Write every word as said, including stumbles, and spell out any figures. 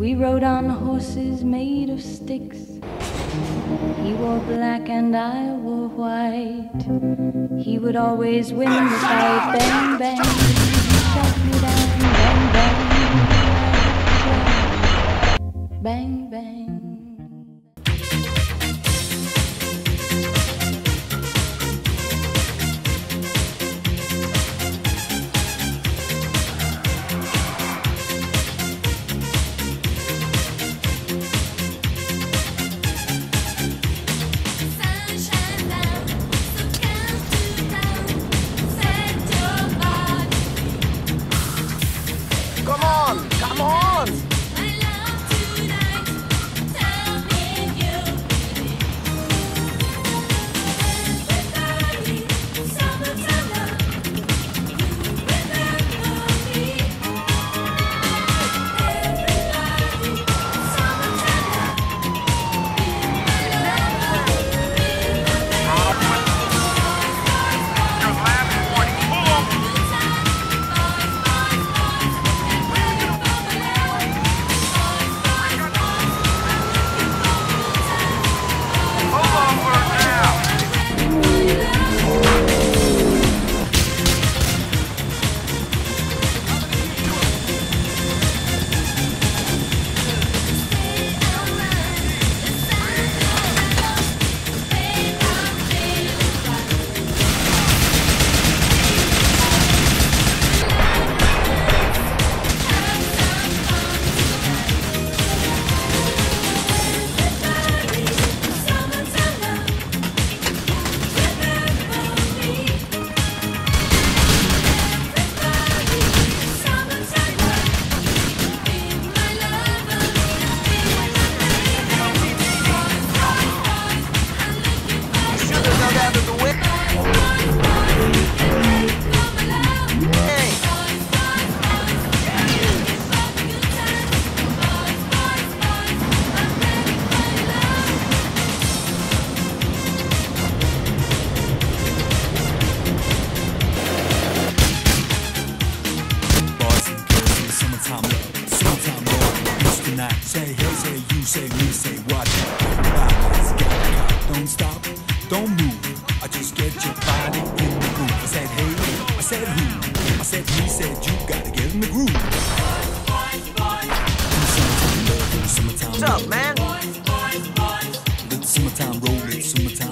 We rode on horses made of sticks. He wore black and I wore white. He would always win the fight. Bang, bang, shut me down. Bang, bang, bang, bang. What's up, man? Boys, boys, boys. The summertime roll, it's summertime.